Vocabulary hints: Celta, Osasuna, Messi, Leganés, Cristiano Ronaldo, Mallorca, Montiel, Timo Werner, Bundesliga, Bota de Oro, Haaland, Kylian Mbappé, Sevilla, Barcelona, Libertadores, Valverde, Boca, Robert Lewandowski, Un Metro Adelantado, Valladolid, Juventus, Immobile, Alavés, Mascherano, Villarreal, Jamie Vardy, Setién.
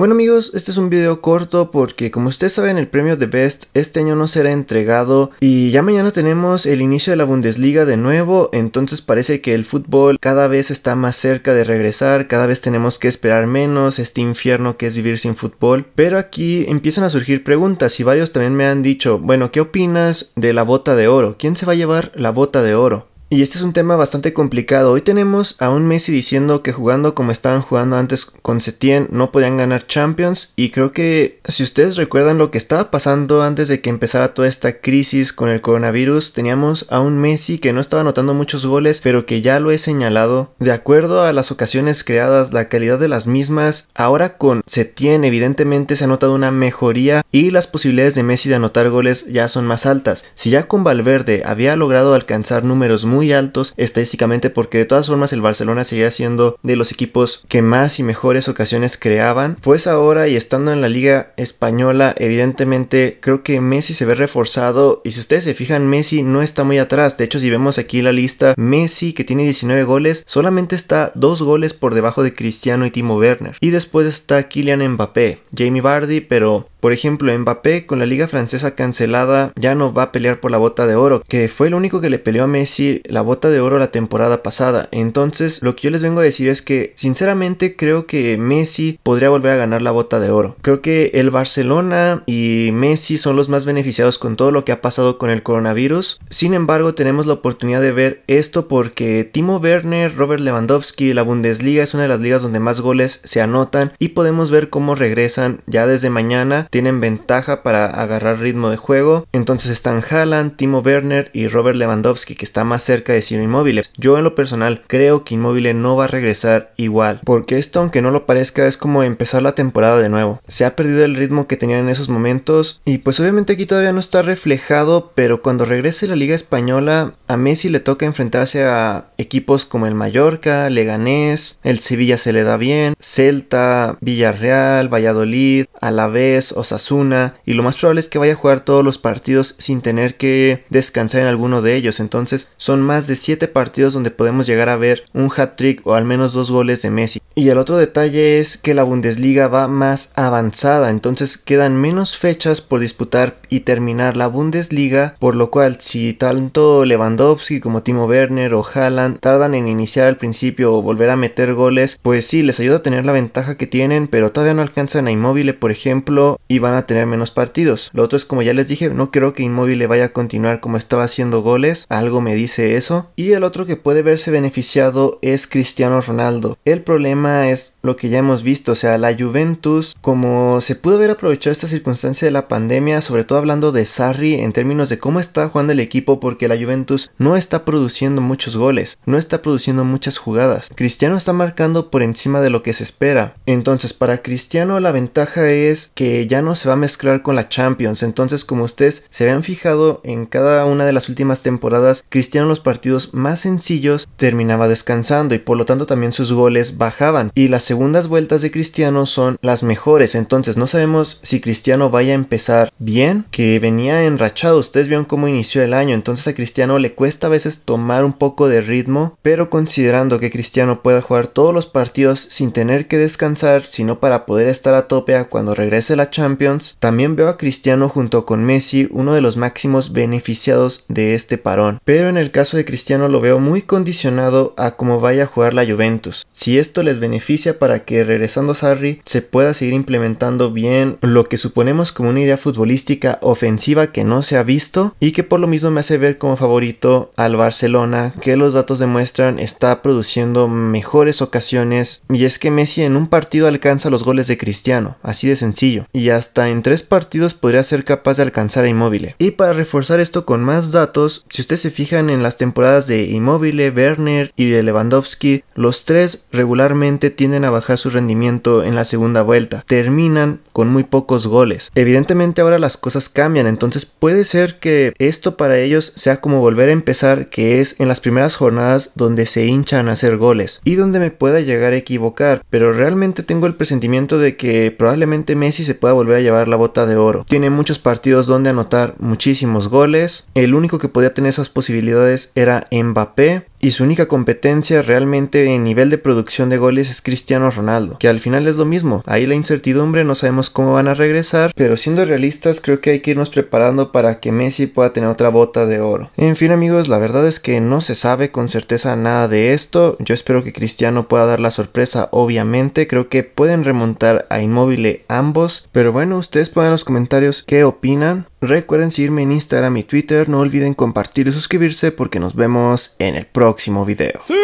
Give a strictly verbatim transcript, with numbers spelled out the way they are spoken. Bueno amigos, este es un video corto porque como ustedes saben el premio de Best este año no será entregado y ya mañana tenemos el inicio de la Bundesliga de nuevo, entonces parece que el fútbol cada vez está más cerca de regresar, cada vez tenemos que esperar menos este infierno que es vivir sin fútbol, pero aquí empiezan a surgir preguntas y varios también me han dicho, bueno, ¿qué opinas de la Bota de Oro? ¿Quién se va a llevar la Bota de Oro? Y este es un tema bastante complicado. Hoy tenemos a un Messi diciendo que jugando como estaban jugando antes con Setién no podían ganar Champions, y creo que si ustedes recuerdan lo que estaba pasando antes de que empezara toda esta crisis con el coronavirus, teníamos a un Messi que no estaba anotando muchos goles, pero que ya lo he señalado, de acuerdo a las ocasiones creadas, la calidad de las mismas, ahora con Setién evidentemente se ha notado una mejoría y las posibilidades de Messi de anotar goles ya son más altas. Si ya con Valverde había logrado alcanzar números muy Muy altos estadísticamente, porque de todas formas el Barcelona seguía siendo de los equipos que más y mejores ocasiones creaban, pues ahora y estando en la liga española evidentemente creo que Messi se ve reforzado, y si ustedes se fijan Messi no está muy atrás, de hecho si vemos aquí la lista, Messi que tiene diecinueve goles solamente está dos goles por debajo de Cristiano y Timo Werner, y después está Kylian Mbappé, Jamie Vardy, pero por ejemplo Mbappé con la liga francesa cancelada ya no va a pelear por la Bota de Oro, que fue el único que le peleó a Messi la Bota de Oro la temporada pasada. Entonces lo que yo les vengo a decir es que sinceramente creo que Messi podría volver a ganar la Bota de Oro. Creo que el Barcelona y Messi son los más beneficiados con todo lo que ha pasado con el coronavirus, sin embargo tenemos la oportunidad de ver esto porque Timo Werner, Robert Lewandowski, la Bundesliga es una de las ligas donde más goles se anotan y podemos ver cómo regresan ya desde mañana, tienen ventaja para agarrar ritmo de juego. Entonces están Haaland, Timo Werner y Robert Lewandowski, que está más cerca de Ciro Immobile. Yo en lo personal creo que Immobile no va a regresar igual, porque esto aunque no lo parezca es como empezar la temporada de nuevo, se ha perdido el ritmo que tenía en esos momentos y pues obviamente aquí todavía no está reflejado, pero cuando regrese la liga española a Messi le toca enfrentarse a equipos como el Mallorca, Leganés, el Sevilla se le da bien, Celta, Villarreal, Valladolid, Alavés, Osasuna, y lo más probable es que vaya a jugar todos los partidos sin tener que descansar en alguno de ellos, entonces son más más de siete partidos donde podemos llegar a ver un hat-trick o al menos dos goles de Messi. Y el otro detalle es que la Bundesliga va más avanzada, entonces quedan menos fechas por disputar y terminar la Bundesliga, por lo cual si tanto Lewandowski como Timo Werner o Haaland tardan en iniciar al principio o volver a meter goles, pues sí, les ayuda a tener la ventaja que tienen, pero todavía no alcanzan a Immobile por ejemplo y van a tener menos partidos. Lo otro es, como ya les dije, no creo que Immobile vaya a continuar como estaba haciendo goles, algo me dice eso. Y el otro que puede verse beneficiado es Cristiano Ronaldo. El problema es lo que ya hemos visto, o sea, la Juventus, como se pudo haber aprovechado esta circunstancia de la pandemia, sobre todo hablando de Sarri en términos de cómo está jugando el equipo, porque la Juventus no está produciendo muchos goles, no está produciendo muchas jugadas. Cristiano está marcando por encima de lo que se espera. Entonces, para Cristiano la ventaja es que ya no se va a mezclar con la Champions. Entonces, como ustedes se habían fijado en cada una de las últimas temporadas, Cristiano los partidos más sencillos terminaba descansando y por lo tanto también sus goles bajaban, y las segundas vueltas de Cristiano son las mejores, entonces no sabemos si Cristiano vaya a empezar bien, que venía enrachado, ustedes vieron cómo inició el año, entonces a Cristiano le cuesta a veces tomar un poco de ritmo, pero considerando que Cristiano pueda jugar todos los partidos sin tener que descansar, sino para poder estar a tope a cuando regrese la Champions, también veo a Cristiano junto con Messi uno de los máximos beneficiados de este parón, pero en el caso de de Cristiano lo veo muy condicionado a cómo vaya a jugar la Juventus. Si esto les beneficia para que regresando Sarri se pueda seguir implementando bien lo que suponemos como una idea futbolística ofensiva que no se ha visto y que por lo mismo me hace ver como favorito al Barcelona, que los datos demuestran está produciendo mejores ocasiones, y es que Messi en un partido alcanza los goles de Cristiano, así de sencillo, y hasta en tres partidos podría ser capaz de alcanzar a Immobile. Y para reforzar esto con más datos, si ustedes se fijan en las temporadas de Immobile, Werner y de Lewandowski, los tres regularmente tienden a bajar su rendimiento en la segunda vuelta, terminan con muy pocos goles. Evidentemente ahora las cosas cambian, entonces puede ser que esto para ellos sea como volver a empezar, que es en las primeras jornadas donde se hinchan a hacer goles y donde me pueda llegar a equivocar, pero realmente tengo el presentimiento de que probablemente Messi se pueda volver a llevar la Bota de Oro. Tiene muchos partidos donde anotar muchísimos goles, el único que podía tener esas posibilidades era Mbappé, y su única competencia realmente en nivel de producción de goles es Cristiano Ronaldo, que al final es lo mismo. Ahí la incertidumbre, no sabemos cómo van a regresar, pero siendo realistas creo que hay que irnos preparando para que Messi pueda tener otra bota de oro. En fin amigos, la verdad es que no se sabe con certeza nada de esto. Yo espero que Cristiano pueda dar la sorpresa, obviamente. Creo que pueden remontar a Immobile ambos, pero bueno, ustedes pongan en los comentarios qué opinan. Recuerden seguirme en Instagram y Twitter, no olviden compartir y suscribirse porque nos vemos en el próximo video. ¡Sí!